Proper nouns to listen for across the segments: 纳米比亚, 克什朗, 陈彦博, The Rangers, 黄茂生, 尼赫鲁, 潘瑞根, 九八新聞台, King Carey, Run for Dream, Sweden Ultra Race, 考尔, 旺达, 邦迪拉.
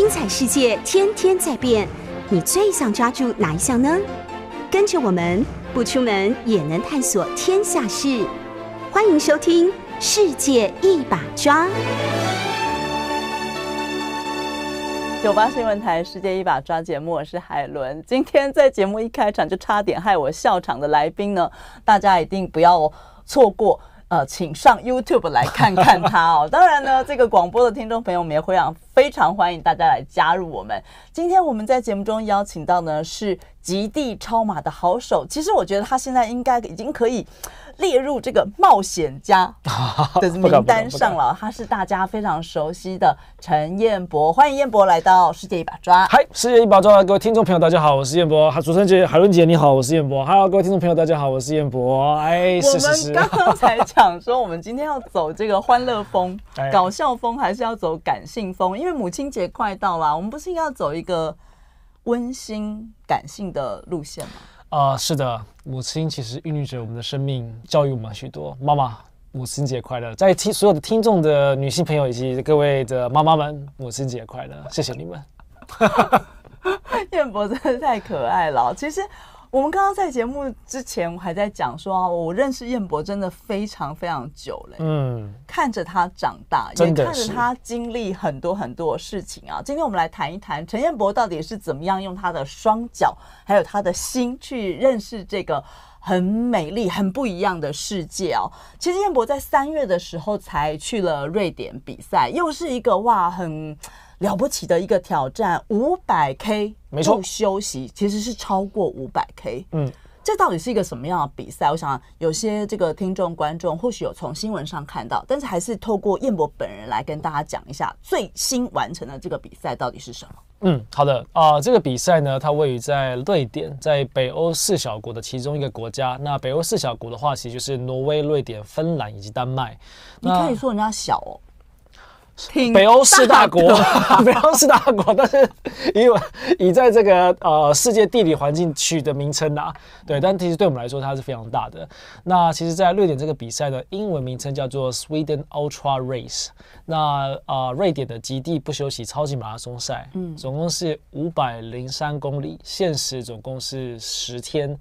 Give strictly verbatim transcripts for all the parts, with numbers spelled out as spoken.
精彩世界天天在变，你最想抓住哪一项呢？跟着我们不出门也能探索天下事，欢迎收听《世界一把抓》。九八新闻台《世界一把抓》节目，我是海伦。今天在节目一开场就差点害我笑场的来宾呢，大家一定不要错过。呃，请上 YouTube 来看看他哦。当然呢，这个广播的听众朋友们也非常非常欢迎大家来加入我们。今天我们在节目中邀请到呢是极地超马的好手，其实我觉得他现在应该已经可以列入这个冒险家的名单上了。他是大家非常熟悉的陈彦博，欢迎彦博来到《世界一把抓》。嗨，《世界一把抓》各位听众朋友，大家好，我是彦博。主持人姐海伦姐你好，我是彦博。Hello， 各位听众朋友，大家好，我是彦博。哎，我们刚刚才讲。想说我们今天要走这个欢乐风、搞笑风，还是要走感性风？因为母亲节快到了，我们不是要走一个温馨、感性的路线吗？啊、呃，是的，母亲其实孕育着我们的生命，教育我们许多。妈妈，母亲节快乐！在听所有的听众的女性朋友以及各位的妈妈们，母亲节快乐！谢谢你们。彦博真的太可爱了，其实。我们刚刚在节目之前还在讲说、啊、我认识彦博真的非常非常久了、欸，嗯，看着他长大，也看着他经历很多很多事情啊。今天我们来谈一谈陈彦博到底是怎么样用他的双脚，还有他的心去认识这个很美丽、很不一样的世界哦、啊。其实彦博在三月的时候才去了瑞典比赛，又是一个哇很。了不起的一个挑战，五百 K 不休息，其实是超过五百 K。嗯，这到底是一个什么样的比赛？我想有些这个听众观众或许有从新闻上看到，但是还是透过彦博本人来跟大家讲一下最新完成的这个比赛到底是什么。嗯，好的啊、呃，这个比赛呢，它位于在瑞典，在北欧四小国的其中一个国家。那北欧四小国的话，其实就是挪威、瑞典、芬兰以及丹麦。你可以说人家小哦。北欧四大国，北欧四大国，但是以以在这个呃世界地理环境取的名称啊，对，但其实对我们来说它是非常大的。那其实，在瑞典这个比赛的英文名称叫做 Sweden Ultra Race， 那呃瑞典的极地不休息超级马拉松赛，嗯，总共是五百零三公里，限时总共是十天，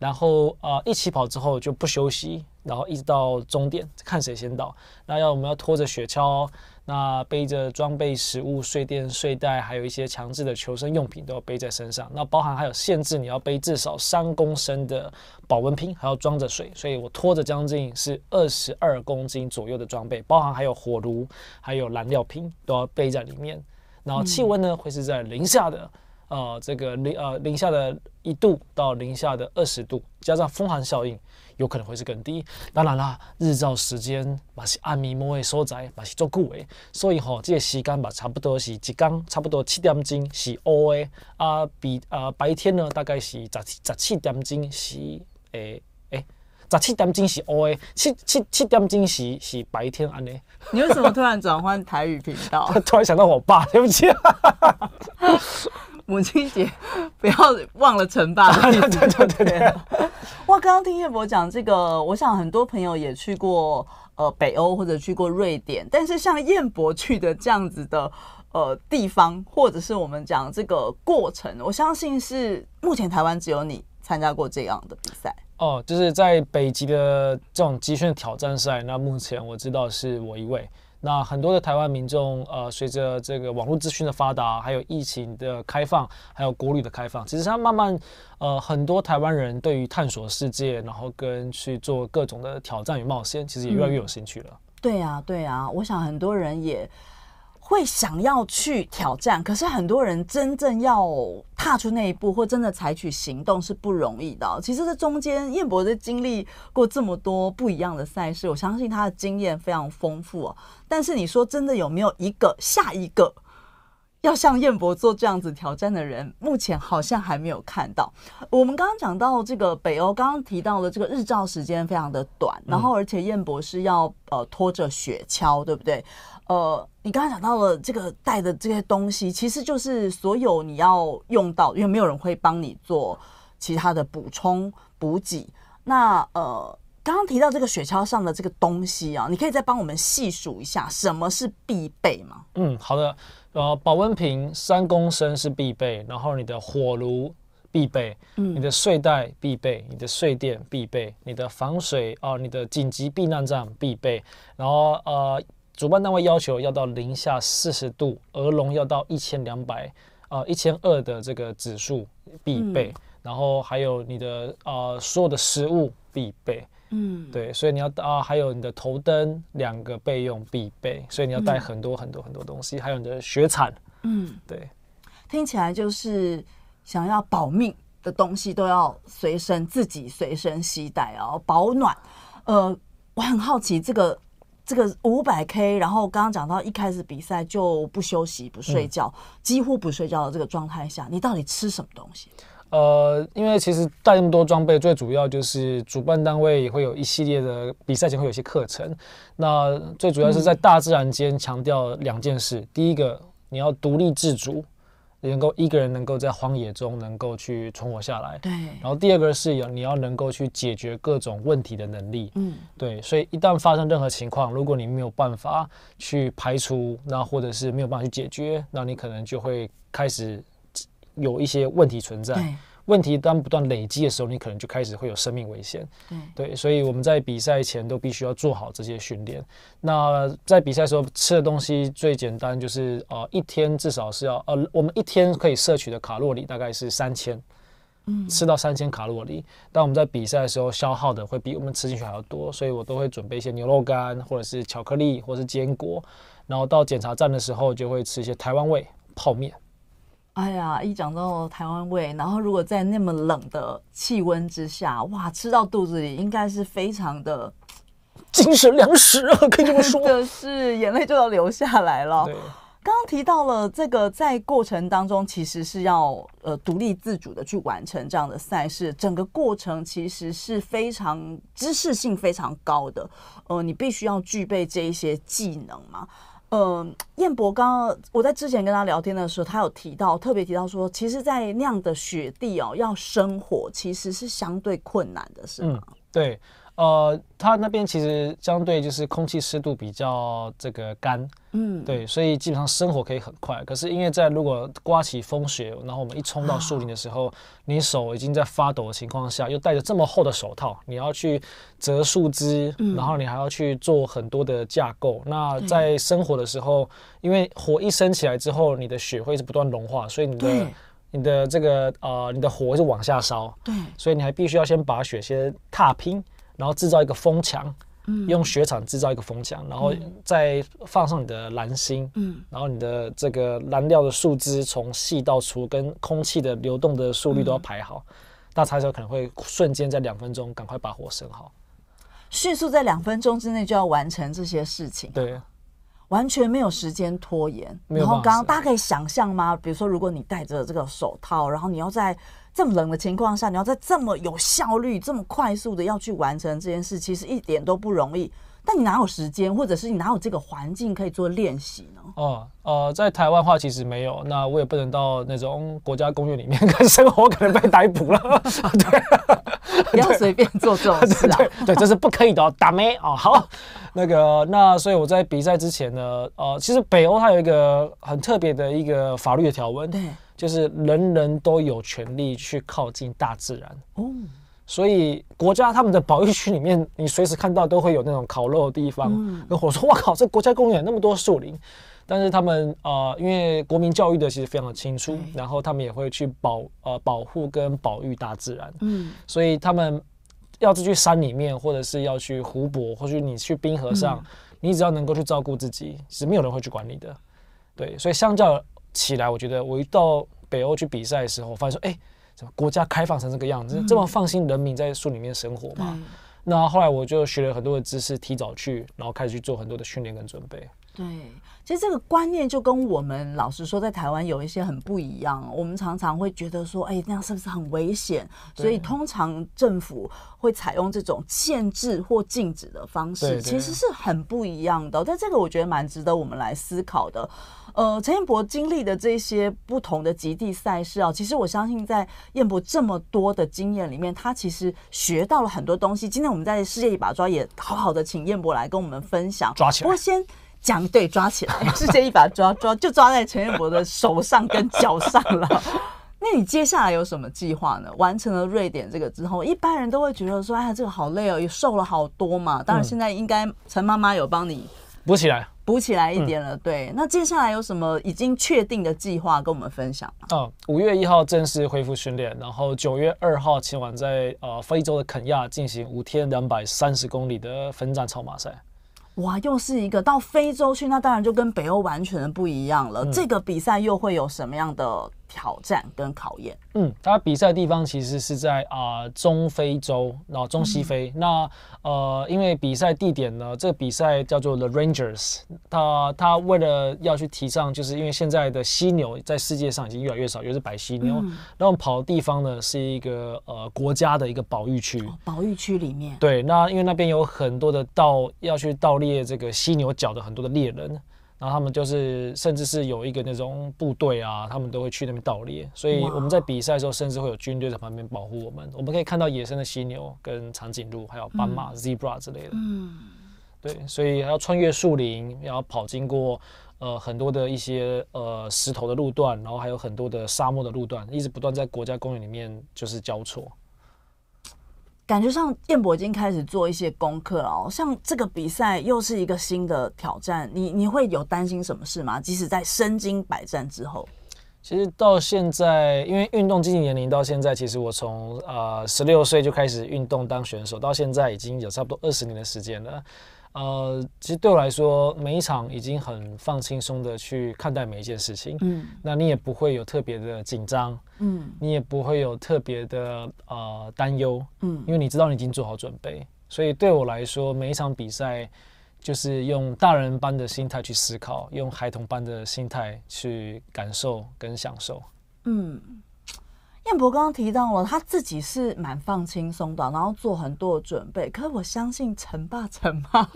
然后呃一起跑之后就不休息，然后一直到终点看谁先到。那要我们要拖着雪橇。那背着装备、食物、睡垫、睡袋，还有一些强制的求生用品都要背在身上。那包含还有限制，你要背至少三公升的保温瓶，还要装着水。所以我拖着将近是二十二公斤左右的装备，包含还有火炉、还有燃料瓶都要背在里面。然后气温呢会是在零下的呃这个零呃零下的一度到零下的二十度，加上风寒效应。有可能会是更低，当然啦，日照时间嘛是暗暝末的所在，嘛是足久的，所以吼、哦，这个时间嘛差不多是一天差不多七点钟是黑的，啊比啊、呃、白天呢大概是十十七点钟是诶诶十七点钟是黑的，七七七点钟是是白天安尼。你为什么突然转换台语频道？突然想到我爸，对不起。母亲节不要忘了陈爸的意思。对对对对。哇，刚刚听彦博讲这个，我想很多朋友也去过呃北欧或者去过瑞典，但是像彦博去的这样子的呃地方，或者是我们讲这个过程，我相信是目前台湾只有你参加过这样的比赛。哦，就是在北极的这种极限挑战赛，那目前我知道是我一位。那很多的台湾民众，呃，随着这个网络资讯的发达，还有疫情的开放，还有国旅的开放，其实它慢慢，呃，很多台湾人对于探索世界，然后跟去做各种的挑战与冒险，其实也越来越有兴趣了。嗯、对啊，对啊，我想很多人也会想要去挑战，可是很多人真正要踏出那一步，或真的采取行动是不容易的、哦。其实这中间，彦博的经历过这么多不一样的赛事，我相信他的经验非常丰富哦。但是你说真的有没有一个下一个要像彦博做这样子挑战的人，目前好像还没有看到。我们刚刚讲到这个北欧，刚刚提到了这个日照时间非常的短，然后而且彦博是要呃拖着雪橇，对不对？呃，你刚刚讲到了这个带的这些东西，其实就是所有你要用到，因为没有人会帮你做其他的补充补给。那呃。刚刚提到这个雪橇上的这个东西啊，你可以再帮我们细数一下什么是必备吗？嗯，好的。呃，保温瓶三公升是必备，然后你的火炉必备，嗯、你的睡袋必备，你的睡垫必备，你的防水啊、呃，你的紧急避难杖必备，然后呃，主办单位要求要到零下四十度，鹅笼要到一千两百啊一千二的这个指数必备，嗯、然后还有你的呃所有的食物必备。嗯，对，所以你要啊，还有你的头灯两个备用必备，所以你要带很多很多很多东西，嗯、还有你的雪铲，嗯，对，听起来就是想要保命的东西都要随身自己随身携带哦，保暖。呃，我很好奇这个这个五百 K， 然后刚刚讲到一开始比赛就不休息不睡觉，嗯、几乎不睡觉的这个状态下，你到底吃什么东西？呃，因为其实带那么多装备，最主要就是主办单位也会有一系列的比赛前会有一些课程。那最主要是在大自然间强调两件事：嗯、第一个，你要独立自主，能够一个人能够在荒野中能够去存活下来。对。然后第二个是有你要能够去解决各种问题的能力。嗯，对。所以一旦发生任何情况，如果你没有办法去排除，那或者是没有办法去解决，那你可能就会开始有一些问题存在，问题当不断累积的时候，你可能就开始会有生命危险。对，对，所以我们在比赛前都必须要做好这些训练。那在比赛的时候吃的东西最简单就是呃一天至少是要呃我们一天可以摄取的卡路里大概是三千，嗯，吃到三千卡路里。但我们在比赛的时候消耗的会比我们吃进去还要多，所以我都会准备一些牛肉干或者是巧克力或者是坚果，然后到检查站的时候就会吃一些台湾味泡面。哎呀，一讲到台湾味，然后如果在那么冷的气温之下，哇，吃到肚子里应该是非常的精神粮食啊，可以这么说，真的是眼泪就要流下来了。刚刚提到了这个，在过程当中其实是要呃独立自主的去完成这样的赛事，整个过程其实是非常知识性非常高的，呃，你必须要具备这一些技能嘛。呃，彦博刚刚我在之前跟他聊天的时候，他有提到，特别提到说，其实，在那样的雪地哦，要生活其实是相对困难的，是吗？嗯，对，呃，他那边其实相对就是空气湿度比较这个干，嗯，对，所以基本上生活可以很快。可是因为在如果刮起风雪，然后我们一冲到树林的时候，啊、你手已经在发抖的情况下，又戴着这么厚的手套，你要去折树枝，然后你还要去做很多的架构。嗯、那在生火的时候，因为火一升起来之后，你的雪会是不断融化，所以你的你的这个呃你的火是往下烧，对，所以你还必须要先把雪先踏平，然后制造一个风墙，嗯、用雪铲制造一个风墙，然后再放上你的燃芯，嗯、然后你的这个燃料的树枝从细到粗，跟空气的流动的速率都要排好，嗯、那才有可能会瞬间在两分钟赶快把火生好。迅速在两分钟之内就要完成这些事情，对，完全没有时间拖延。然后刚刚大家可以想象吗？比如说，如果你戴着这个手套，然后你要在这么冷的情况下，你要在这么有效率、这么快速的要去完成这件事，其实一点都不容易。但你哪有时间，或者是你哪有这个环境可以做练习呢？哦，呃，在台湾的话其实没有，那我也不能到那种国家公园里面跟生活，可能被逮捕了。对，不要随便做这种事啊！对， 对， 对，这是不可以的，打咩哦。好，那个那所以我在比赛之前呢，呃，其实北欧它有一个很特别的一个法律的条文，对，就是人人都有权利去靠近大自然。哦。所以国家他们的保育区里面，你随时看到都会有那种烤肉的地方。嗯、跟我说：“哇靠，这国家公园那么多树林。”但是他们呃，因为国民教育的其实非常的清楚，然后他们也会去保呃保护跟保育大自然。嗯，所以他们要是去山里面，或者是要去湖泊，或者你去冰河上，嗯、你只要能够去照顾自己，其实没有人会去管你的。对，所以相较起来，我觉得我一到北欧去比赛的时候，我发现说，哎、欸。国家开放成这个样子，这么放心人民在树里面生活嘛？嗯、那后来我就学了很多的知识，提早去，然后开始去做很多的训练跟准备。对，其实这个观念就跟我们老实说在台湾有一些很不一样，我们常常会觉得说哎，那样是不是很危险，所以通常政府会采用这种限制或禁止的方式，对对，其实是很不一样的，但这个我觉得蛮值得我们来思考的。呃，陈彦博经历的这些不同的极地赛事啊，其实我相信在彦博这么多的经验里面，他其实学到了很多东西。今天我们在世界一把抓也好好的请彦博来跟我们分享，抓起来。不过先讲对，抓起来，世界一把抓抓就抓在陈彦博的手上跟脚上了。那你接下来有什么计划呢？完成了瑞典这个之后，一般人都会觉得说，哎呀，这个好累哦，也瘦了好多嘛。当然，现在应该陈妈妈有帮你补起来。补起来一点了，嗯、对。那接下来有什么已经确定的计划跟我们分享吗？嗯，五月一号正式恢复训练，然后九月二号前往在呃非洲的肯亚进行五天两百三十公里的分站超马赛。哇，又是一个到非洲去，那当然就跟北欧完全不一样了。嗯、这个比赛又会有什么样的挑战跟考验？嗯，它比赛的地方其实是在啊、呃、中非洲，然后中西非。嗯、那呃，因为比赛地点呢，这个比赛叫做 The Rangers， 它它为了要去提倡，就是因为现在的犀牛在世界上已经越来越少，尤其是白犀牛。嗯、然后跑的地方呢是一个呃国家的一个保育区、哦，保育区里面。对，那因为那边有很多的盗要去盗猎。猎这个犀牛角的很多的猎人，然后他们就是甚至是有一个那种部队啊，他们都会去那边盗猎，所以我们在比赛的时候甚至会有军队在旁边保护我们，我们可以看到野生的犀牛跟长颈鹿还有斑马、嗯、zebra 之类的。嗯，对，所以还要穿越树林，然后跑经过呃很多的一些呃石头的路段，然后还有很多的沙漠的路段，一直不断在国家公园里面就是交错。感觉上彦博已经开始做一些功课了哦，像这个比赛又是一个新的挑战，你你会有担心什么事吗？即使在身经百战之后。其实到现在，因为运动竞技年龄到现在，其实我从呃十六岁就开始运动当选手，到现在已经有差不多二十年的时间了。呃，其实对我来说，每一场已经很放轻松的去看待每一件事情。嗯，那你也不会有特别的紧张，嗯，你也不会有特别的呃担忧，嗯，因为你知道你已经做好准备。所以对我来说，每一场比赛就是用大人般的心态去思考，用孩童般的心态去感受跟享受。嗯，彦博刚刚提到了他自己是蛮放轻松的，然后做很多的准备。可是我相信陈爸陈妈，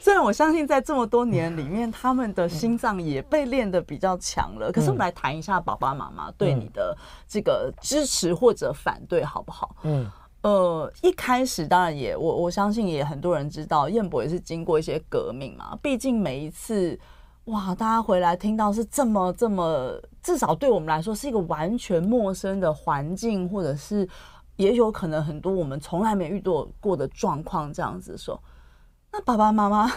虽然我相信在这么多年里面，嗯、他们的心脏也被练得比较强了。嗯、可是我们来谈一下爸爸妈妈对你的这个支持或者反对，好不好？嗯。呃，一开始当然也我我相信也很多人知道，彦博也是经过一些革命嘛。毕竟每一次，哇，大家回来听到是这么这么，至少对我们来说是一个完全陌生的环境，或者是也有可能很多我们从来没遇到过的状况，这样子说。那爸爸妈妈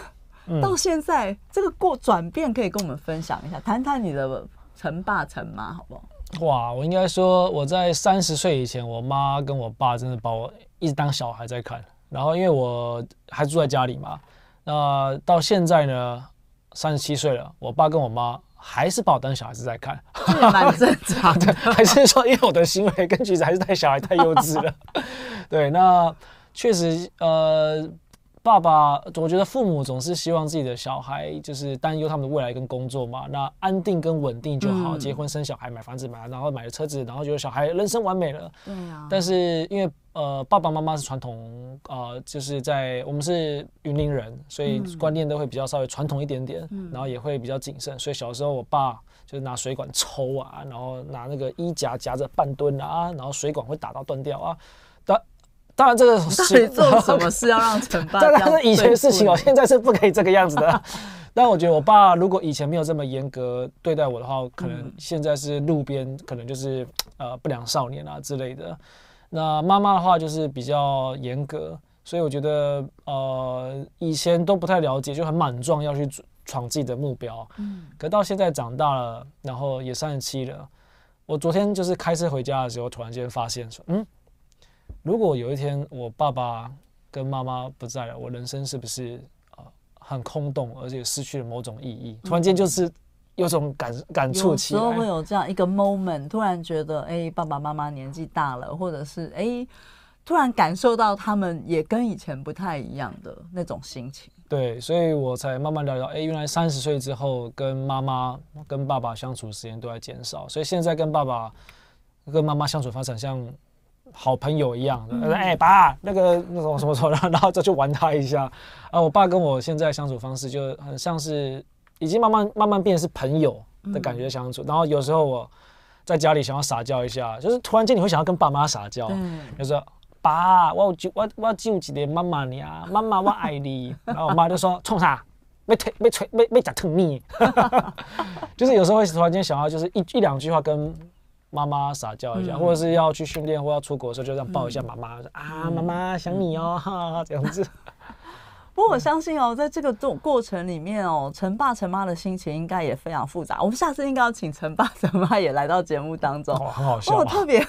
到现在、嗯、这个过转变，可以跟我们分享一下，谈谈你的陈爸陈妈，好不好？哇，我应该说我在三十岁以前，我妈跟我爸真的把我一直当小孩在看。然后因为我还住在家里嘛，那到现在呢，三十七岁了，我爸跟我妈还是把我当小孩子在看，这也蛮正常的。还是说因为我的行为跟举止还是太小孩太幼稚了。对，那确实呃。爸爸，我觉得父母总是希望自己的小孩就是担忧他们的未来跟工作嘛，那安定跟稳定就好，嗯、结婚生小孩，买房子买，然后买了车子，然后觉得小孩人生完美了。对啊。但是因为呃爸爸妈妈是传统，呃就是在我们是云林人，所以观念都会比较稍微传统一点点，嗯、然后也会比较谨慎，所以小时候我爸就是拿水管抽啊，然后拿那个衣夹夹着半蹲啊，然后水管会打到断掉啊。当然，这个是做什么事要让陈爸？当然是以前的事情哦，现在是不可以这个样子的。但我觉得我爸如果以前没有这么严格对待我的话，可能现在是路边，可能就是呃不良少年啊之类的。那妈妈的话就是比较严格，所以我觉得呃以前都不太了解，就很莽撞要去闯自己的目标。嗯。可到现在长大了，然后也三十七了，我昨天就是开车回家的时候，突然间发现说，嗯。如果有一天我爸爸跟妈妈不在了，我人生是不是、呃、很空洞，而且失去了某种意义？突然间就是有种感感触起来，有时候会有这样一个 moment， 突然觉得，哎、欸，爸爸妈妈年纪大了，或者是哎、欸，突然感受到他们也跟以前不太一样的那种心情。对，所以我才慢慢聊聊，哎，原来三十岁之后跟妈妈、跟爸爸相处时间都在减少，所以现在跟爸爸、跟妈妈相处发展像好朋友一样，哎、嗯，爸，那个那种什么什么，然后再去玩他一下。啊，我爸跟我现在相处方式就很像是已经慢慢慢慢变成是朋友的感觉相处，嗯、然后有时候我在家里想要撒娇一下，就是突然间你会想要跟爸妈撒娇，有时候。爸，我有我我只有一个妈妈呀，妈妈我爱你。然后我妈就说：“冲啥？没推没推没没讲疼你。”就是有时候会突然间想要，就是一一两句话跟妈妈撒娇一下，嗯、或者是要去训练或要出国的时候，就这样抱一下妈妈、嗯，啊，妈妈想你哦，嗯、这样子。不过我相信哦，在这个过程里面哦，陈爸陈妈的心情应该也非常复杂。我们下次应该要请陈爸陈妈也来到节目当中，哦、很好笑、啊。我特别，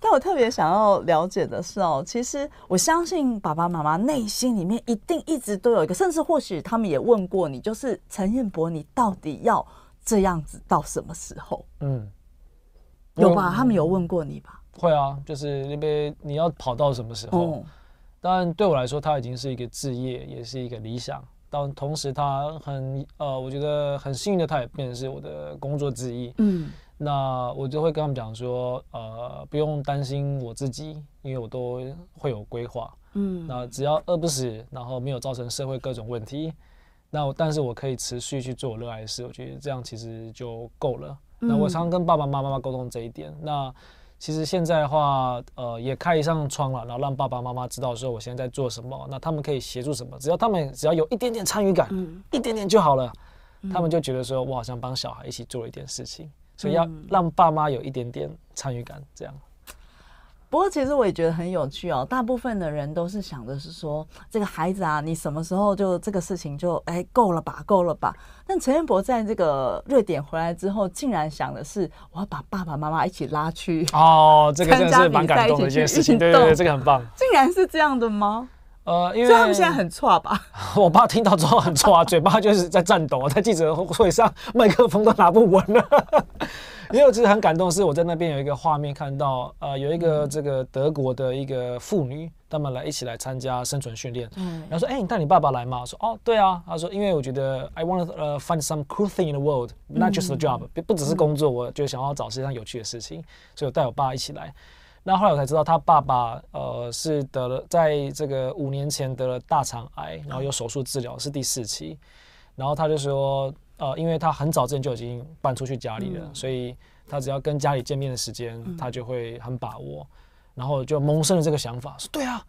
但我特别想要了解的是哦，其实我相信爸爸妈妈内心里面一定一直都有一个，甚至或许他们也问过你，就是陈彦博，你到底要这样子到什么时候？嗯，有吧？他们有问过你吧？会啊，就是那边你要跑到什么时候？嗯，但对我来说，它已经是一个志业，也是一个理想。但同时，它很呃，我觉得很幸运的，它也变成是我的工作之一。嗯，那我就会跟他们讲说，呃，不用担心我自己，因为我都会有规划。嗯，那只要饿不死，然后没有造成社会各种问题，那我但是我可以持续去做我热爱的事，我觉得这样其实就够了。嗯、那我常常跟爸爸妈妈沟通这一点。那其实现在的话，呃，也开一扇窗了，然后让爸爸妈妈知道说我现在在做什么，那他们可以协助什么，只要他们只要有一点点参与感，嗯、一点点就好了，嗯、他们就觉得说我好像帮小孩一起做了一点事情，所以要让爸妈有一点点参与感，这样。不过其实我也觉得很有趣哦，大部分的人都是想的是说，这个孩子啊，你什么时候就这个事情就哎够了吧，够了吧。但陈彦博在这个瑞典回来之后，竟然想的是，我要把爸爸妈妈一起拉去哦，这个真的是蛮感动的一件事情，对对对，这个很棒。竟然是这样的吗？呃，因为他们现在很挫吧？我爸听到之后很挫啊，嘴巴就是在颤抖，在记者会上麦克风都拿不稳了。因为我其实很感动，是我在那边有一个画面看到，呃，有一个这个德国的一个妇女，他们来一起来参加生存训练。嗯，然后说，哎、欸，你带你爸爸来吗？我说，哦，对啊。他说，因为我觉得 I want to、uh, find some cool thing in the world, not just a job，嗯、不只是工作，我就想要找世界上有趣的事情，所以我带我爸一起来。那后来我才知道，他爸爸呃是得了，在这个五年前得了大肠癌，然后有手术治疗，是第四期。然后他就说。呃，因为他很早之前就已经搬出去家里了，嗯、所以他只要跟家里见面的时间，嗯、他就会很把握。然后就萌生了这个想法，说对啊，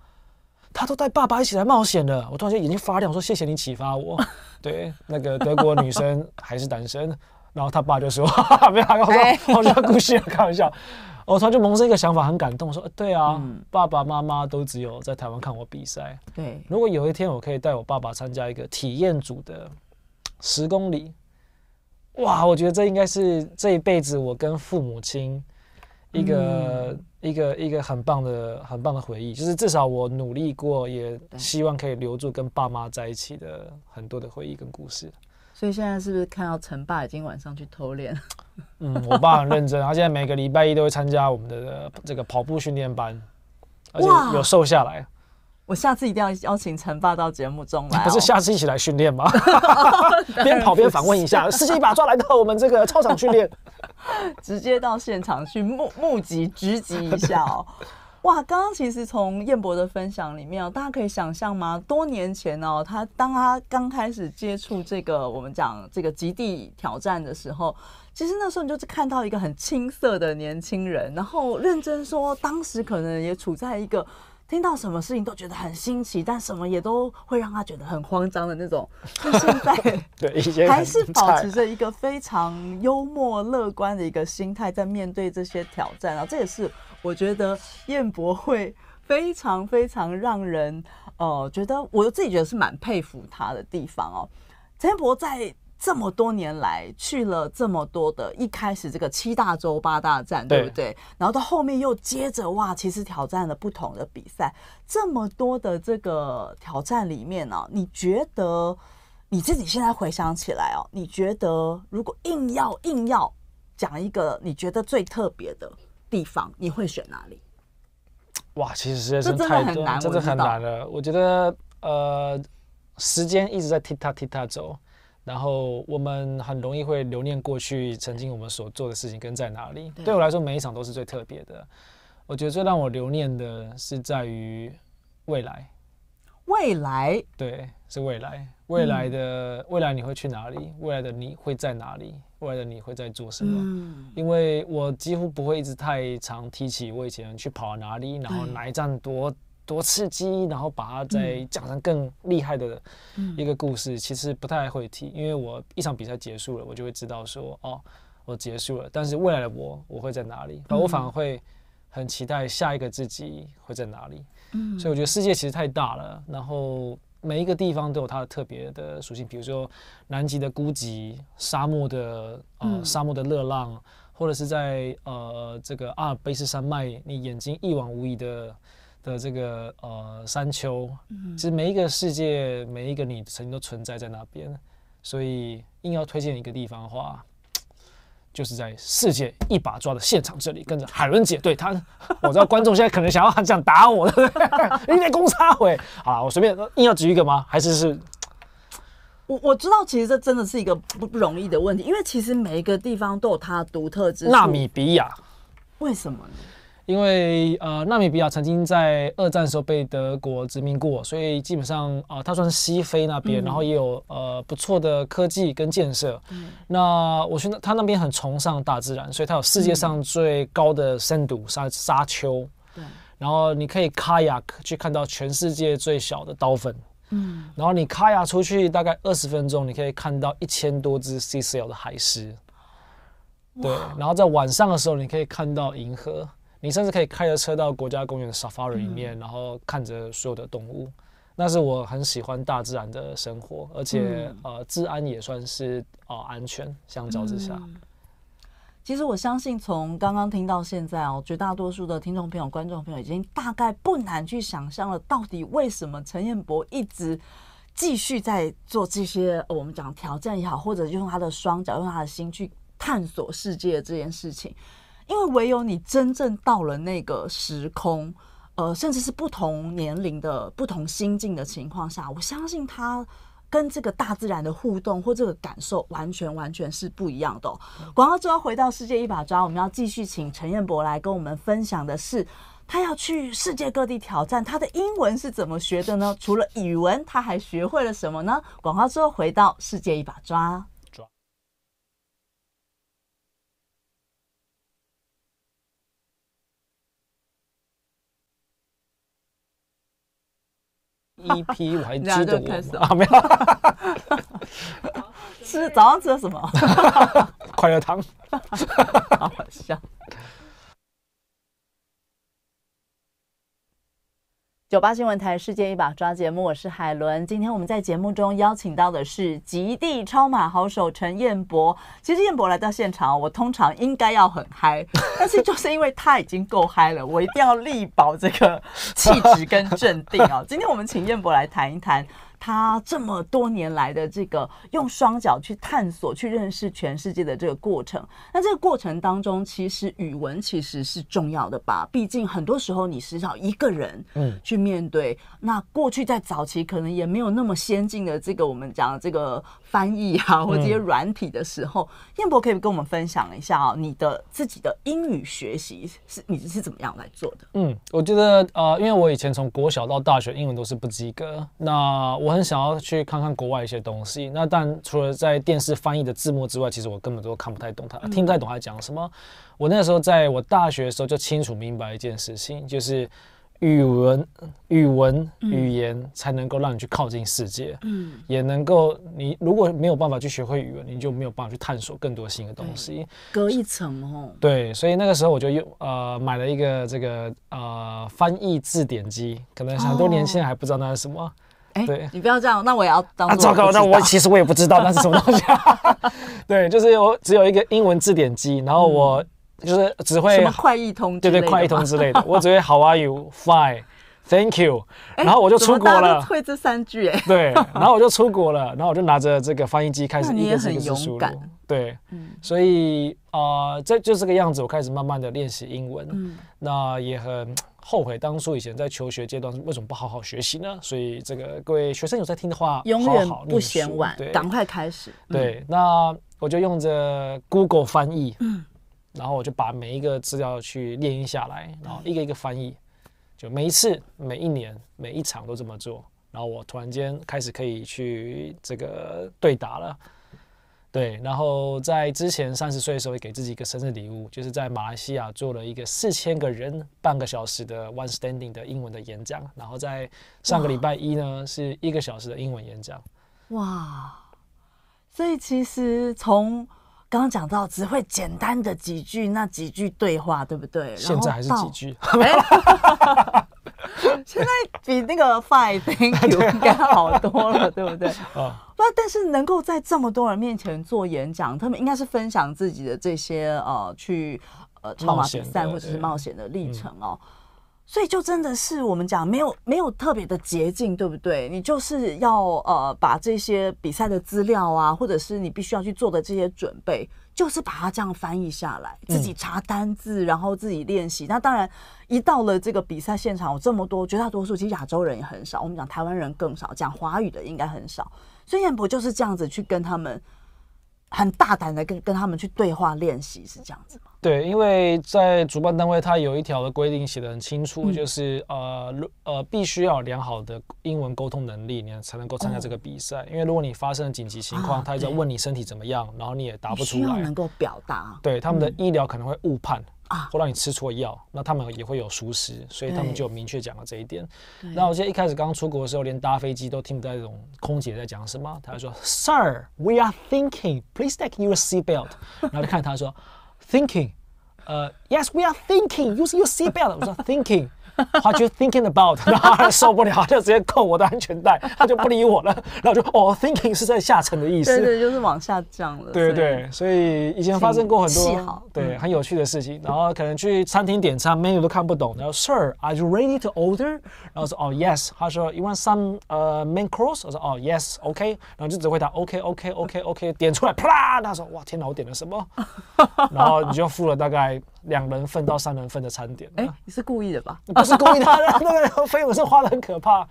他都带爸爸一起来冒险了。我突然间眼睛发亮，说谢谢你启发我。对，那个德国女生还是单身，然后他爸就说哈哈没有，我说我说故事开玩笑。我突然就萌生一个想法，很感动，说、呃、对啊，嗯、爸爸妈妈都只有在台湾看我比赛。对，如果有一天我可以带我爸爸参加一个体验组的。十公里，哇！我觉得这应该是这一辈子我跟父母亲一个、嗯、一个一个很棒的很棒的回忆，就是至少我努力过，也希望可以留住跟爸妈在一起的很多的回忆跟故事。所以现在是不是看到陈爸已经晚上去偷练？嗯，我爸很认真，他现在每个礼拜一都会参加我们的这个跑步训练班，而且有瘦下来。我下次一定要邀请陈爸到节目中来、哦。不是下次一起来训练吗？边跑边访问一下，司机把抓来到我们这个操场训练，直接到现场去募募集、聚集一下哦。哇，刚刚其实从彦博的分享里面哦，大家可以想象吗？多年前哦，他当他刚开始接触这个我们讲这个极地挑战的时候。其实那时候你就是看到一个很青涩的年轻人，然后认真说，当时可能也处在一个听到什么事情都觉得很新奇，但什么也都会让他觉得很慌张的那种。就现在，对，还是保持着一个非常幽默乐观的一个心态在面对这些挑战啊，这也是我觉得彦博会非常非常让人呃觉得我自己觉得是蛮佩服他的地方哦。陈彦博在。这么多年来去了这么多的，一开始这个七大洲八大站，对不对？然后到后面又接着哇，其实挑战了不同的比赛，这么多的这个挑战里面呢、啊，你觉得你自己现在回想起来哦、啊，你觉得如果硬要硬要讲一个你觉得最特别的地方，你会选哪里？哇，其实实在是太多，真的很难了。我觉得呃，时间一直在踢踏踢踏走，然后我们很容易会留念过去曾经我们所做的事情跟在哪里。对, 对我来说，每一场都是最特别的。我觉得最让我留念的是在于未来。未来？对，是未来。未来的、嗯、未来你会去哪里？未来的你会在哪里？未来的你会在做什么？嗯、因为我几乎不会一直太常提起我以前去跑哪里，然后哪一站多多刺激，然后把它再讲成更厉害的一个故事。嗯、其实不太会提，因为我一场比赛结束了，我就会知道说哦，我结束了。但是未来的我，我会在哪里？嗯、我反而会很期待下一个自己会在哪里。嗯、所以我觉得世界其实太大了，然后每一个地方都有它的特别的属性，比如说南极的孤寂，沙漠的呃、嗯、沙漠的热浪，或者是在呃这个阿尔卑斯山脉，你眼睛一望无垠的的这个呃山丘。嗯、其实每一个世界，每一个你曾经都存在在那边，所以硬要推荐一个地方的话，就是在世界一把抓的现场这里，跟着海伦姐对她，我知道观众现在可能想要很想打我，对不对？你在攻杀我，好啦，我随便硬要举一个吗？还是是？我我知道，其实这真的是一个不不容易的问题，因为其实每一个地方都有它独特之处。纳米比亚，为什么呢？因为呃，纳米比亚曾经在二战的时候被德国殖民过，所以基本上啊，它、呃、算是西非那边，嗯、然后也有呃不错的科技跟建设。嗯、那我觉得它那边很崇尚大自然，所以它有世界上最高的深度沙沙丘。嗯、然后你可以kayak去看到全世界最小的刀粉。嗯、然后你kayak出去大概二十分钟，你可以看到一千多只 sea seal 的海狮。对，然后在晚上的时候，你可以看到银河。你甚至可以开着车到国家公园 Safari 里面，嗯、然后看着所有的动物。那是我很喜欢大自然的生活，而且、嗯、呃，治安也算是呃安全。相较之下，嗯、其实我相信从刚刚听到现在哦，绝大多数的听众朋友、观众朋友已经大概不难去想象了，到底为什么陈彦博一直继续在做这些、哦、我们讲挑战也好，或者用他的双脚、用他的心去探索世界的这件事情。因为唯有你真正到了那个时空，呃，甚至是不同年龄的、不同心境的情况下，我相信它跟这个大自然的互动或这个感受，完全完全是不一样的哦。广告之后回到世界一把抓，我们要继续请陈彦博来跟我们分享的是，他要去世界各地挑战，他的英文是怎么学的呢？除了语文，他还学会了什么呢？广告之后回到世界一把抓。E P 我还记得我啊，没有吃早上吃了什么？快乐汤，好笑。九八新闻台《世界一把抓》节目，我是海伦。今天我们在节目中邀请到的是极地超马好手陈彦博。其实彦博来到现场，我通常应该要很嗨，但是就是因为他已经够嗨了，我一定要力保这个气质跟镇定哦。今天我们请彦博来谈一谈他这么多年来的这个用双脚去探索、去认识全世界的这个过程。那这个过程当中，其实语文其实是重要的吧？毕竟很多时候你是要一个人去面对。嗯、那过去在早期可能也没有那么先进的这个我们讲的这个翻译啊，或者这些软体的时候，彦博、嗯、可以跟我们分享一下、啊、你的自己的英语学习是你是怎么样来做的？嗯，我觉得呃，因为我以前从国小到大学英文都是不及格，那我。我很想要去看看国外一些东西，那但除了在电视翻译的字幕之外，其实我根本都看不太懂他，听不太懂他讲什么。我那时候在我大学的时候就清楚明白一件事情，就是语文、语文、语言才能够让你去靠近世界，嗯，也能够你如果没有办法去学会语文，你就没有办法去探索更多新的东西，隔一层哦。对，所以那个时候我就用呃买了一个这个呃翻译字典机，可能很多年轻人还不知道那是什么。哦欸、你不要这样，那我也要当作我不知道。啊，糟糕，那我其实我也不知道那是什么东西、啊。对，就是我只有一个英文字典机，然后我就是只会什么快译通，对对，快译通之类的，我只会 How are you? Fine, Thank you。然后我就出国了，欸、大家会这三句哎、欸。对，然后我就出国了，然后我就拿着这个翻译机开始一个字一个字输入。对，嗯、所以啊、呃，这就是个样子，我开始慢慢的练习英文，嗯、那也很。后悔当初以前在求学阶段为什么不好好学习呢？所以这个各位学生有在听的话，永远不嫌晚，赶快开始。嗯、对，那我就用着 Google 翻译，嗯，然后我就把每一个资料去列印下来，然后一个一个翻译，就每一次、每一年、每一场都这么做。然后我突然间开始可以去这个对答了。对，然后在之前三十岁的时候，也给自己一个生日礼物，就是在马来西亚做了一个四千个人半个小时的 one standing 的英文的演讲，然后在上个礼拜一呢是一个小时的英文演讲。哇，所以其实从刚刚讲到只会简单的几句那几句对话，对不对？现在还是几句。现在比那个 Five Thank You 应该好多了，对不对？啊，那但是能够在这么多人面前做演讲，他们应该是分享自己的这些呃去呃超马比赛或者是冒险的历程哦。嗯、所以就真的是我们讲没有没有特别的捷径，对不对？你就是要呃把这些比赛的资料啊，或者是你必须要去做的这些准备。就是把它这样翻译下来，自己查单字，然后自己练习。嗯、那当然，一到了这个比赛现场，有这么多，绝大多数其实亚洲人也很少，我们讲台湾人更少，讲华语的应该很少。所以彦博就是这样子去跟他们，很大胆的跟跟他们去对话练习，是这样子吗？对，因为在主办单位，它有一条的规定写得很清楚，嗯、就是呃呃，必须要有良好的英文沟通能力，你才能够参加这个比赛。哦、因为如果你发生了紧急情况，啊、他一直问你身体怎么样，然后你也答不出来，需要能够表达。对，他们的医疗可能会误判啊，嗯、或让你吃错药，那他们也会有疏失，所以他们就明确讲了这一点。那我记得一开始刚出国的时候，连搭飞机都听不到这种空姐在讲什么，他就说 "Sir, we are thinking, please take your seatbelt." 然后就看他说。Thinking, uh, yes, we are thinking. Use your seatbelt. 我说 thinking, what you thinking about? 然后他受不了，他就直接扣我的安全带，他就不理我了。然后就哦 ，thinking 是在下沉的意思，对对，就是往下降了。对对，所以以前发生过很多对很有趣的事情。然后可能去餐厅点餐 ，menu 都看不懂。然后 Sir, are you ready to order? 然后说哦 ，Yes。他说 You want some uh main course? 我说哦 ，Yes, OK。然后就只回答 OK, OK, OK, OK。点出来，啪！他说哇，天哪，我点了什么？然后你就付了大概两人份到三人份的餐点。哎，你是故意的吧？不是故意的，那个费用是花得很可怕。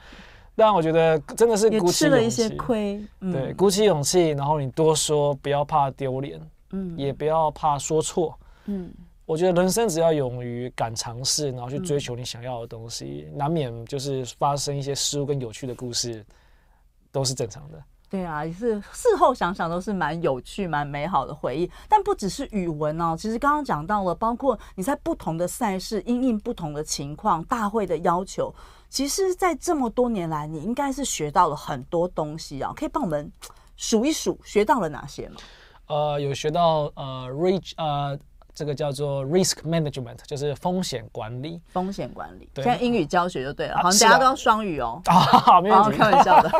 但我觉得真的是鼓起勇气，也吃了一些亏。嗯、对，鼓起勇气，然后你多说，不要怕丢脸，嗯，也不要怕说错，嗯。我觉得人生只要勇于敢尝试，然后去追求你想要的东西，嗯、难免就是发生一些失误跟有趣的故事，都是正常的。对啊，也是事后想想都是蛮有趣、蛮美好的回忆。但不只是语文哦，其实刚刚讲到了，包括你在不同的赛事因应不同的情况、大会的要求，其实，在这么多年来，你应该是学到了很多东西啊。可以帮我们数一数学到了哪些吗？呃，有学到呃 ，reach 呃。这个叫做 risk management， 就是风险管理。风险管理，现在英语教学就对了，好像大家都要双语哦。啊，没有开玩笑的。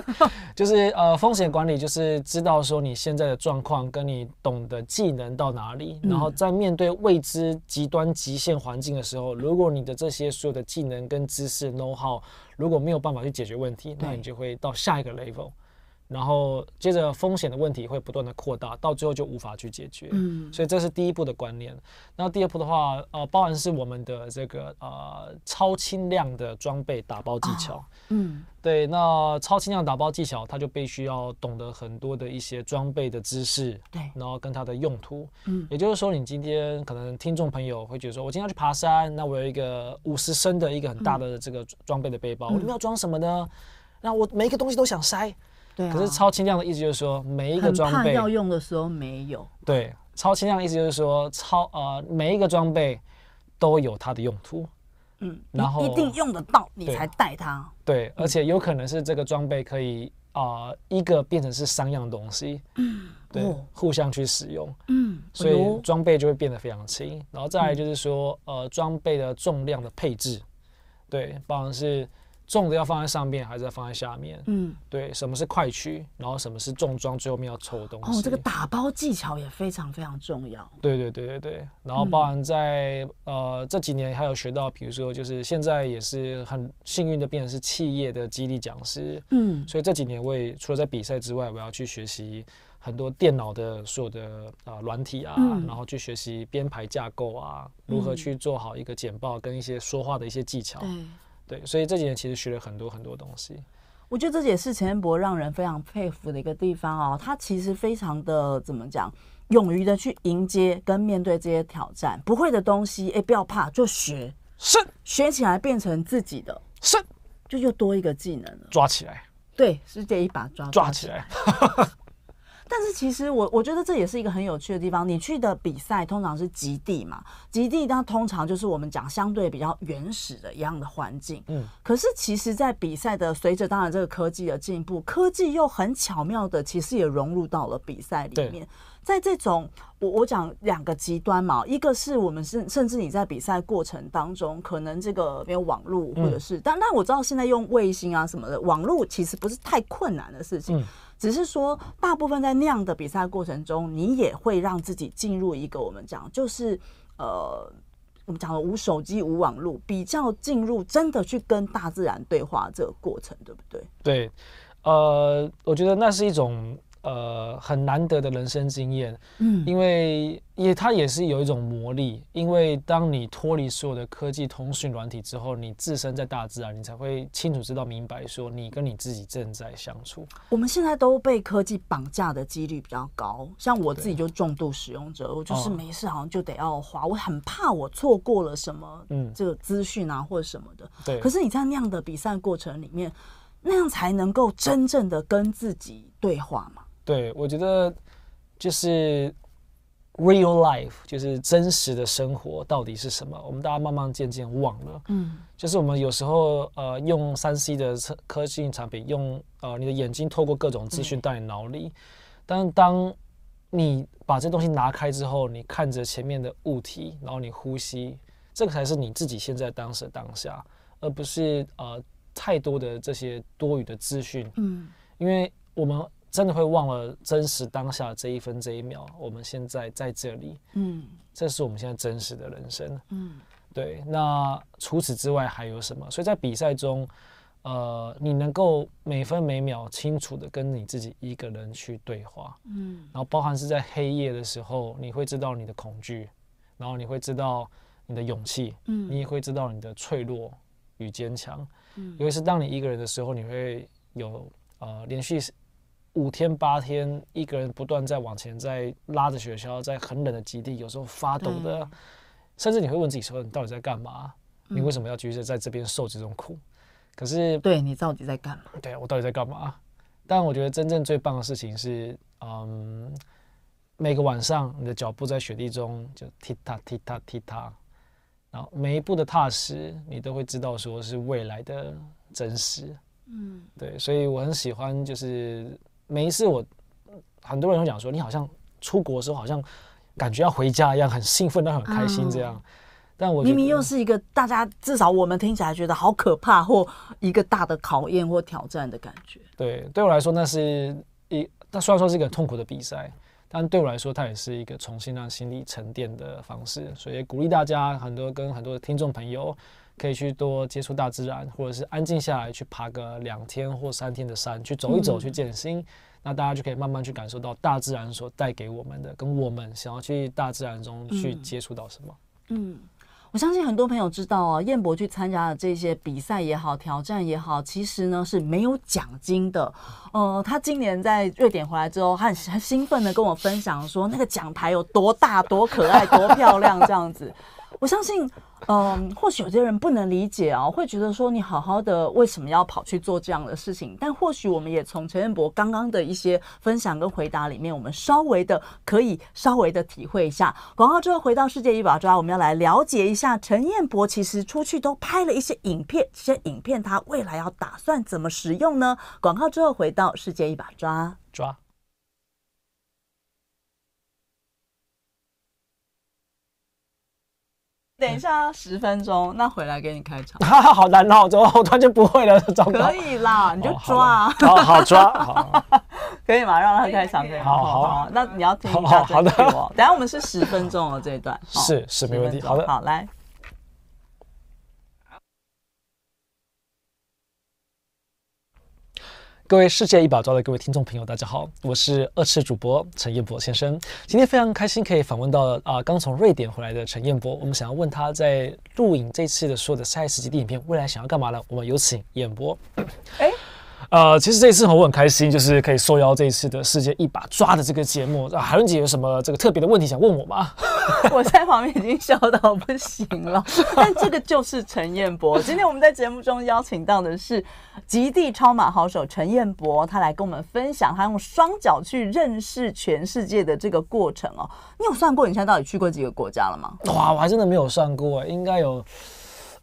就是呃，风险管理就是知道说你现在的状况，跟你懂的技能到哪里，然后在面对未知、极端、极限环境的时候，如果你的这些所有的技能跟知识 know how 如果没有办法去解决问题，那你就会到下一个 level。然后接着风险的问题会不断的扩大，到最后就无法去解决。嗯，所以这是第一步的观念。那第二步的话，呃，包含是我们的这个呃超轻量的装备打包技巧。啊、嗯，对。那超轻量打包技巧，它就必须要懂得很多的一些装备的知识，对，然后跟它的用途。嗯，也就是说，你今天可能听众朋友会觉得说，我今天要去爬山，那我有一个五十升的一个很大的这个装备的背包，嗯、我里面要装什么呢？那我每一个东西都想塞。对啊、可是超轻量的意思就是说，每一个装备很怕要用的时候没有。对，超轻量的意思就是说，超呃每一个装备都有它的用途。嗯，然后一定用得到你才带它。对，嗯、而且有可能是这个装备可以啊、呃、一个变成是三样的东西。嗯，对，哦、互相去使用。嗯，所以装备就会变得非常轻。然后再来就是说，嗯、呃，装备的重量的配置，对，包含是。重的要放在上面还是要放在下面？嗯，对，什么是快曲，然后什么是重装最后面要抽的东西。哦，这个打包技巧也非常非常重要。对对对对对，然后包含在、嗯、呃这几年还有学到，比如说就是现在也是很幸运的变成是企业的激励讲师，嗯，所以这几年我也除了在比赛之外，我要去学习很多电脑的所有的啊软体啊，嗯、然后去学习编排架构啊，如何去做好一个简报跟一些说话的一些技巧。嗯，对，所以这几年其实学了很多很多东西。我觉得这也是陈彦博让人非常佩服的一个地方哦，他其实非常的怎么讲，勇于的去迎接跟面对这些挑战。不会的东西，哎，不要怕，就学，是学起来变成自己的，是就又多一个技能了，抓起来。对，是这一把抓抓起来。但是其实我我觉得这也是一个很有趣的地方。你去的比赛通常是极地嘛，极地它通常就是我们讲相对比较原始的一样的环境。嗯，可是其实在比赛的随着当然这个科技的进步，科技又很巧妙的其实也融入到了比赛里面。在这种我我讲两个极端嘛，一个是我们是甚至你在比赛过程当中可能这个没有网络或者是、嗯、但但我知道现在用卫星啊什么的网络其实不是太困难的事情。嗯，只是说大部分在那样的比赛过程中，你也会让自己进入一个我们讲就是呃我们讲的无手机无网络，比较进入真的去跟大自然对话这个过程，对不对？对，呃我觉得那是一种呃很难得的人生经验。嗯，因为也它也是有一种魔力，因为当你脱离所有的科技通讯软体之后，你置身在大自然，你才会清楚知道明白说你跟你自己正在相处。我们现在都被科技绑架的几率比较高，像我自己就重度使用者，我就是没事好像就得要滑，我很怕我错过了什么这个资讯啊或者什么的。对，可是你在那样的比赛过程里面，那样才能够真正的跟自己对话嘛。对，我觉得就是 real life， 就是真实的生活到底是什么，我们大家慢慢渐渐忘了。嗯，就是我们有时候呃用 三 C 的科技产品，用呃你的眼睛透过各种资讯到你脑里，嗯，但当你把这东西拿开之后，你看着前面的物体，然后你呼吸，这个才是你自己现在当时当下，而不是呃太多的这些多余的资讯。嗯，因为我们真的会忘了真实当下这一分这一秒，我们现在在这里，嗯，这是我们现在真实的人生，嗯，对。那除此之外还有什么？所以在比赛中，呃，你能够每分每秒清楚的跟你自己一个人去对话，嗯，然后包含是在黑夜的时候，你会知道你的恐惧，然后你会知道你的勇气，嗯，你也会知道你的脆弱与坚强，嗯，尤其是当你一个人的时候，你会有呃连续五天八天一个人不断在往前，在拉着雪橇，在很冷的极地，有时候发抖的，甚至你会问自己说你到底在干嘛，嗯，你为什么要继续在这边受这种苦，可是对你到底在干嘛，对我到底在干嘛。但我觉得真正最棒的事情是，嗯，每个晚上你的脚步在雪地中就踢踏踢踏踢踏，然后每一步的踏实你都会知道说是未来的真实。嗯，对，所以我很喜欢就是每一次我，很多人会讲说，你好像出国的时候，好像感觉要回家一样，很兴奋，但很开心这样。嗯，但我明明又是一个大家至少我们听起来觉得好可怕或一个大的考验或挑战的感觉。对，对我来说那是一，它虽然说是一个痛苦的比赛，但对我来说它也是一个重新让心理沉淀的方式。所以也鼓励大家，很多跟很多的听众朋友，可以去多接触大自然，或者是安静下来去爬个两天或三天的山，去走一走，去健心，嗯，那大家就可以慢慢去感受到大自然所带给我们的，跟我们想要去大自然中去接触到什么。嗯嗯，我相信很多朋友知道啊，彦博去参加的这些比赛也好，挑战也好，其实呢是没有奖金的。呃，他今年在瑞典回来之后，他很很兴奋的跟我分享说，那个奖牌有多大、多可爱、多漂亮这样子。我相信，嗯，或许有些人不能理解啊，会觉得说你好好的为什么要跑去做这样的事情？但或许我们也从陈彦博刚刚的一些分享跟回答里面，我们稍微的可以稍微的体会一下。广告之后回到世界一把抓，我们要来了解一下陈彦博其实出去都拍了一些影片，这些影片他未来要打算怎么使用呢？广告之后回到世界一把抓抓。等一下十分钟，那回来给你开场。好难哦，我突然就不会了，糟糕。可以啦，你就抓。好好抓，好。可以吗？让他开场可以。好好，那你要听一下这句哦。等下我们是十分钟哦，这一段。是是，没问题。好的，好来。各位世界一把抓的各位听众朋友，大家好，我是二次主播陈彦博先生。今天非常开心可以访问到啊、呃，刚从瑞典回来的陈彦博。我们想要问他在录影这次的所有的赛事及影片，未来想要干嘛呢？我们有请彦博。哎、欸。呃，其实这一次我很开心，就是可以受邀这一次的世界一把抓的这个节目。啊，海伦姐有什么这个特别的问题想问我吗？我在旁边已经笑到不行了。但这个就是陈彦博。今天我们在节目中邀请到的是极地超马好手陈彦博，他来跟我们分享他用双脚去认识全世界的这个过程哦。你有算过你现在到底去过几个国家了吗？哇，我还真的没有算过，应该有。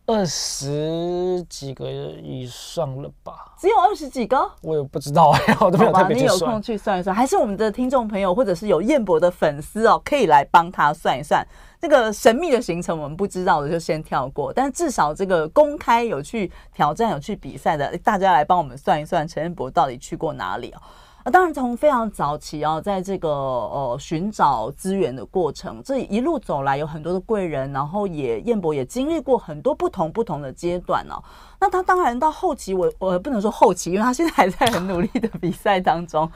二十几个以上了吧？只有二十几个？我也不知道哎、欸，我都没有特别去算。你有空去算一算，还是我们的听众朋友或者是有彦博的粉丝哦，可以来帮他算一算。那个神秘的行程我们不知道的就先跳过，但至少这个公开有去挑战、有去比赛的，大家来帮我们算一算，陈彦博到底去过哪里哦。啊、当然，从非常早期哦，在这个呃寻找资源的过程，这一路走来有很多的贵人，然后也彦博也经历过很多不同不同的阶段哦。那他当然到后期，我我不能说后期，因为他现在还在很努力的比赛当中。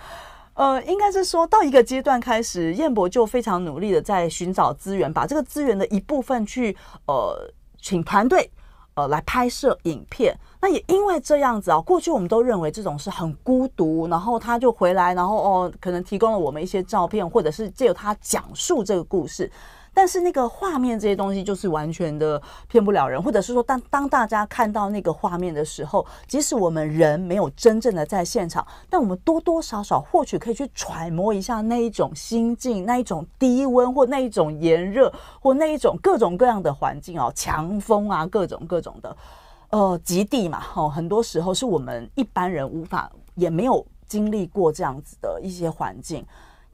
呃，应该是说到一个阶段开始，彦博就非常努力的在寻找资源，把这个资源的一部分去呃请团队。呃，来拍摄影片，那也因为这样子啊，过去我们都认为这种是很孤独，然后他就回来，然后哦，可能提供了我们一些照片，或者是借由他讲述这个故事，但是那个画面这些东西就是完全的骗不了人，或者是说当当大家看到那个画面的时候，即使我们人没有真正的在现场，但我们多多少少或许可以去揣摩一下那一种心境，那一种低温或那一种炎热或那一种各种各样的环境哦，强风啊，各种各种的，呃，极地嘛，哦，很多时候是我们一般人无法也没有经历过这样子的一些环境。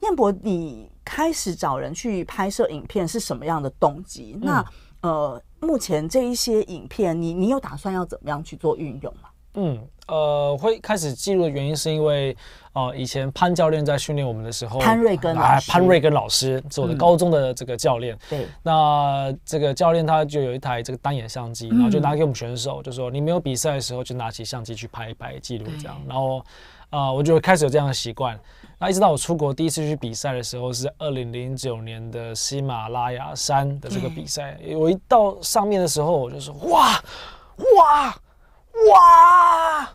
彦博，你开始找人去拍摄影片是什么样的动机？嗯、那呃，目前这一些影片，你你有打算要怎么样去做运用吗？嗯，呃，会开始记录的原因是因为，呃，以前潘教练在训练我们的时候，潘瑞根老师，潘瑞根老师是我的高中的这个教练。对、嗯，那这个教练他就有一台这个单眼相机，然后就拿给我们选手，嗯、就说你没有比赛的时候就拿起相机去拍一拍记录这样，然后。啊、呃，我就开始有这样的习惯。那一直到我出国第一次去比赛的时候，是二零零九年的喜马拉雅山的这个比赛。我一到上面的时候，我就说哇哇哇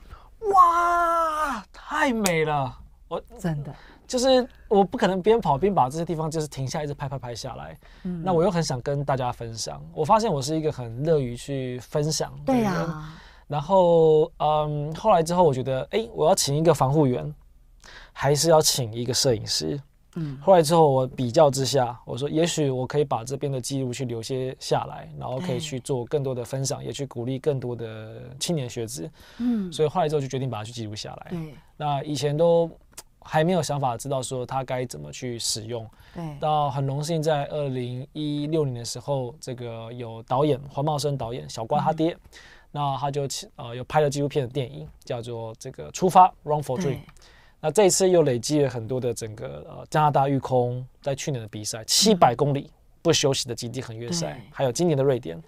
哇，太美了！我真的就是我不可能边跑边把这些地方就是停下，一直拍拍拍下来。嗯、那我又很想跟大家分享。我发现我是一个很乐于去分享的人。对啊。然后，嗯，后来之后，我觉得，哎，我要请一个防护员，还是要请一个摄影师？嗯，后来之后，我比较之下，我说，也许我可以把这边的记录去留些下来，然后可以去做更多的分享，也去鼓励更多的青年学子。嗯，所以后来之后就决定把它去记录下来。对，那以前都还没有想法知道说它该怎么去使用。对，到很荣幸在二零一六年的时候，这个有导演黄茂生导演小瓜他爹。嗯，那他就呃有拍了纪录片的电影，叫做这个《出发 Run for Dream》。那这一次又累积了很多的整个呃加拿大育空在去年的比赛，七百公里不休息的极地横越赛，还有今年的瑞典，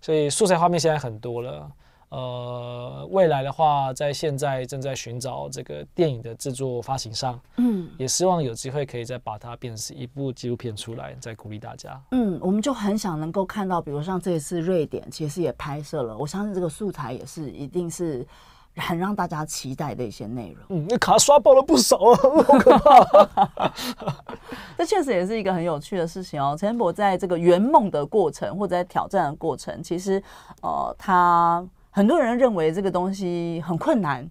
所以素材画面现在很多了。呃，未来的话，在现在正在寻找这个电影的制作发行商，嗯，也希望有机会可以再把它变成一部纪录片出来，再鼓励大家。嗯，我们就很想能够看到，比如像这一次瑞典，其实也拍摄了，我相信这个素材也是一定是很让大家期待的一些内容。嗯，那卡刷爆了不少啊，好可怕！这确实也是一个很有趣的事情哦。陈彦博在这个圆梦的过程，或者在挑战的过程，其实呃，他。很多人认为这个东西很困难，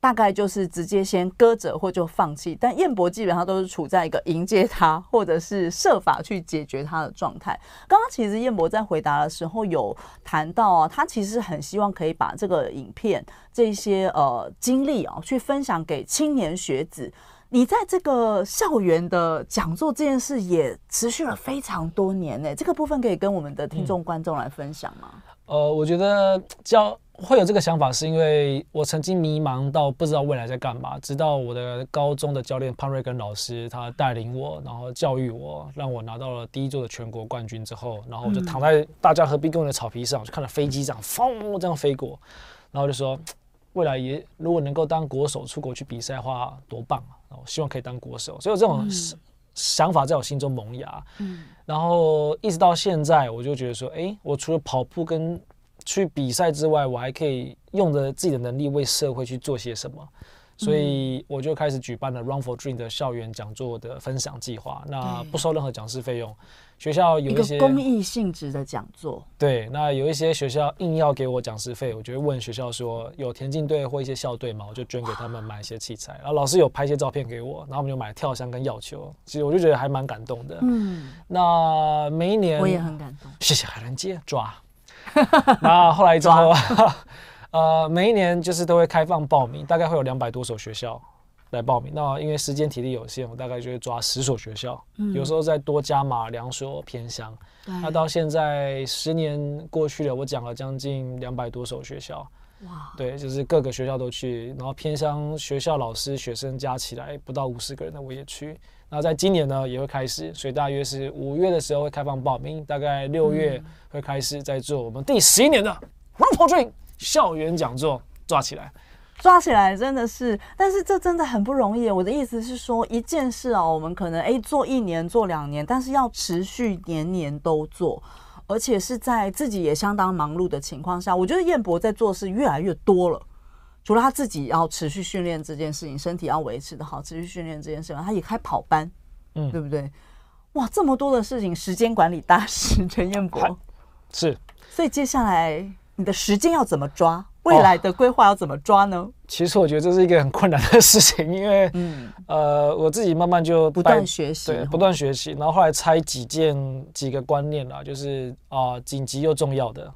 大概就是直接先搁着或就放弃。但彦博基本上都是处在一个迎接它，或者是设法去解决它的状态。刚刚其实彦博在回答的时候有谈到啊，他其实很希望可以把这个影片这些呃经历啊去分享给青年学子。你在这个校园的讲座这件事也持续了非常多年呢、欸，这个部分可以跟我们的听众观众来分享吗？嗯、呃，我觉得教会有这个想法，是因为我曾经迷茫到不知道未来在干嘛，直到我的高中的教练潘瑞根老师他带领我，然后教育我，让我拿到了第一座的全国冠军之后，然后我就躺在大家河滨公园的草皮上，就看着飞机这样轰这样飞过，然后就说。未来也如果能够当国手出国去比赛的话，多棒啊！我希望可以当国手，所以这种想法在我心中萌芽。嗯，然后一直到现在，我就觉得说，哎，我除了跑步跟去比赛之外，我还可以用着自己的能力为社会去做些什么。所以我就开始举办了 Run for Dream 的校园讲座的分享计划，那不收任何讲师费用。学校有一些一个公益性质的讲座，对，那有一些学校硬要给我讲师费，我就会问学校说有田径队或一些校队嘛，我就捐给他们买一些器材。然后老师有拍一些照片给我，然后我们就买跳箱跟药球，其实我就觉得还蛮感动的。嗯，那每一年我也很感动，谢谢海伦姐抓。那后来之后。呃，每一年就是都会开放报名，大概会有两百多所学校来报名。那因为时间体力有限，我大概就会抓十所学校，嗯、有时候再多加码两所偏乡。那到现在十年过去了，我讲了将近两百多所学校。哇，对，就是各个学校都去，然后偏乡学校老师、学生加起来不到五十个人的我也去。那在今年呢也会开始，所以大约是五月的时候会开放报名，大概六月会开始在做我们第十一年的 Run for Dream。校园讲座抓起来，抓起来真的是，但是这真的很不容易。我的意思是说，一件事啊，我们可能哎做一年做两年，但是要持续年年都做，而且是在自己也相当忙碌的情况下，我觉得彦博在做事越来越多了。除了他自己要持续训练这件事情，身体要维持的好，持续训练这件事情，他也开跑班，嗯，对不对？哇，这么多的事情，时间管理大师陈彦博是，所以接下来。你的时间要怎么抓？未来的规划要怎么抓呢、哦？其实我觉得这是一个很困难的事情，因为、嗯、呃，我自己慢慢就不断学习，对，不断学习，然后后来拆几件几个观念啦，就是啊、呃，紧急又重要的，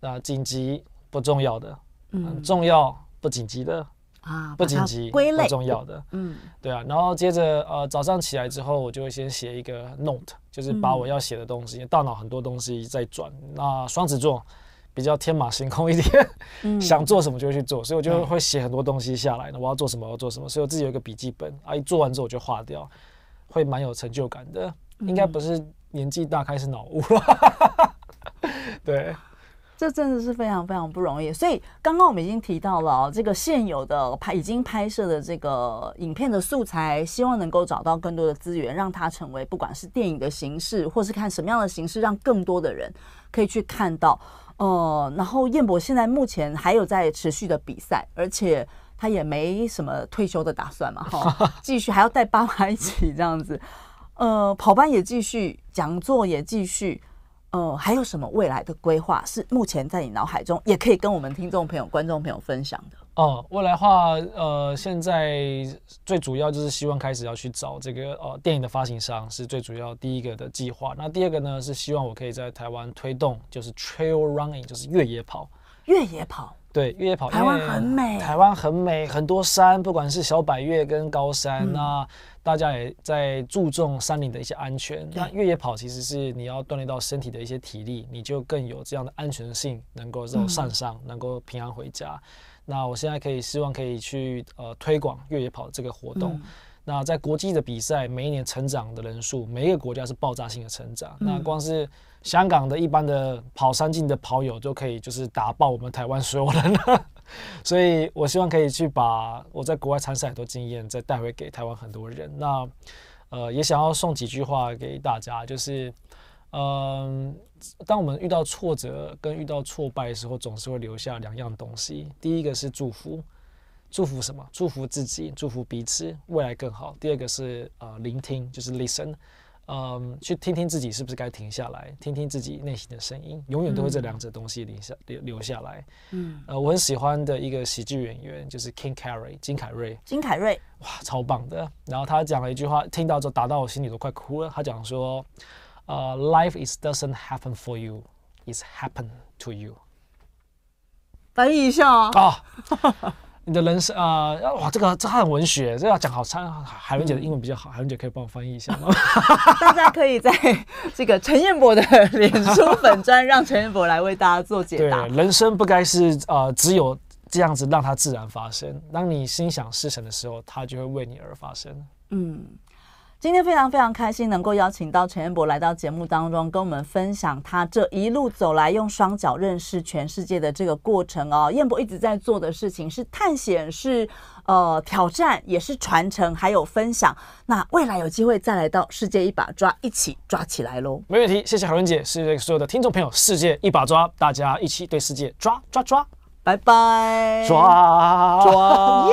啊，紧急不重要的，嗯，重要不紧急的。啊，不紧急，归类重要的，嗯，对啊，然后接着呃，早上起来之后，我就会先写一个 note， 就是把我要写的东西，嗯、大脑很多东西在转。那双子座比较天马行空一点，嗯、想做什么就会去做，所以我就会写很多东西下来，我要做什么，我要做什么，所以我自己有一个笔记本，啊，一做完之后我就划掉，会蛮有成就感的，应该不是年纪大开始脑雾了，嗯、对。这真的是非常非常不容易，所以刚刚我们已经提到了、哦、这个现有的拍已经拍摄的这个影片的素材，希望能够找到更多的资源，让它成为不管是电影的形式，或是看什么样的形式，让更多的人可以去看到。呃，然后彦博现在目前还有在持续的比赛，而且他也没什么退休的打算嘛，哈、哦，继续还要带爸妈一起这样子。呃，跑班也继续，讲座也继续。呃，还有什么未来的规划是目前在你脑海中也可以跟我们听众朋友、观众朋友分享的？哦、呃，未来的话，呃，现在最主要就是希望开始要去找这个呃电影的发行商，是最主要第一个的计划。那第二个呢是希望我可以在台湾推动，就是 trail running， 就是越野跑。越野跑。对，越野跑。台湾很美。台湾很美，很多山，不管是小百岳跟高山、嗯、那大家也在注重山林的一些安全。那越野跑其实是你要锻炼到身体的一些体力，你就更有这样的安全性，能够在山上、嗯、能够平安回家。那我现在可以希望可以去呃推广越野跑这个活动。嗯，那在国际的比赛，每一年成长的人数，每一个国家是爆炸性的成长。嗯、那光是香港的一般的跑三进的跑友，就可以就是打爆我们台湾所有人了。所以我希望可以去把我在国外参赛很多经验，再带回给台湾很多人。那呃，也想要送几句话给大家，就是嗯、呃，当我们遇到挫折跟遇到挫败的时候，总是会留下两样东西。第一个是祝福。祝福什么？祝福自己，祝福彼此，未来更好。第二个是呃聆听，就是 listen， 嗯，去听听自己是不是该停下来，听听自己内心的声音。永远都会这两者东西留下、嗯、留下来。嗯，呃，我很喜欢的一个喜剧演员就是 King Carey， 金凯瑞。金凯瑞，哇，超棒的。然后他讲了一句话，听到之后打到我心里都快哭了。他讲说，呃 ，Life is doesn't happen for you, it's happen to you。翻译一下啊。哦你的人生啊、呃，哇，这个这很文学，这要讲好差。海伦姐的英文比较好，海伦姐可以帮我翻译一下吗？大家可以在这个陈彦博的脸书粉专，让陈彦博来为大家做解答。对，人生不该是呃只有这样子让它自然发生。当你心想事成的时候，它就会为你而发生。嗯。今天非常非常开心能够邀请到陈彦博来到节目当中，跟我们分享他这一路走来用双脚认识全世界的这个过程哦。彦博一直在做的事情是探险，是呃挑战，也是传承，还有分享。那未来有机会再来到世界一把抓，一起抓起来咯。没问题，谢谢海伦姐，谢谢所有的听众朋友。世界一把抓，大家一起对世界抓抓抓，拜拜，抓抓。